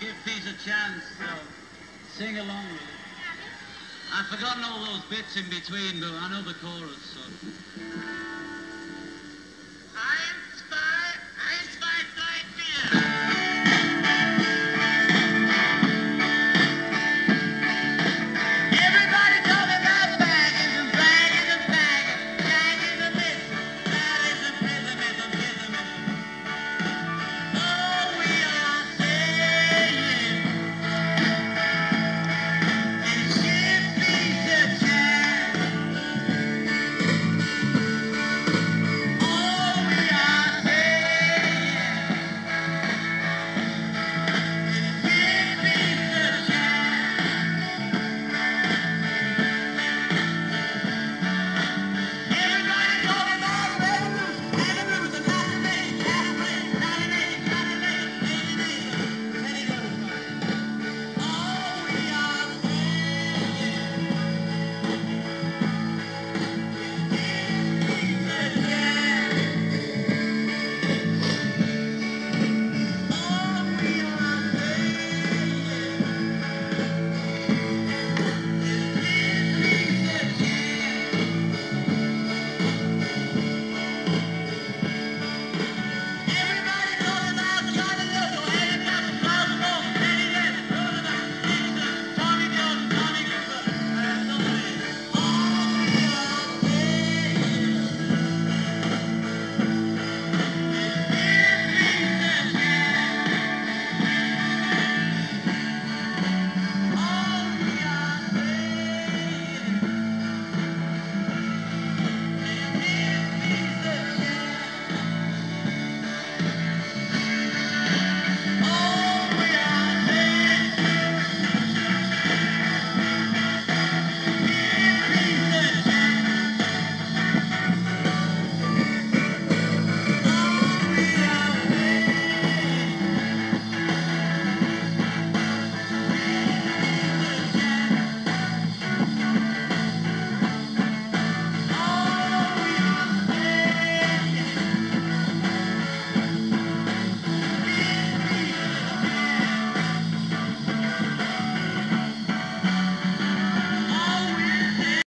Give these a chance, sing along with it. I've forgotten all those bits in between, but I know the chorus, so...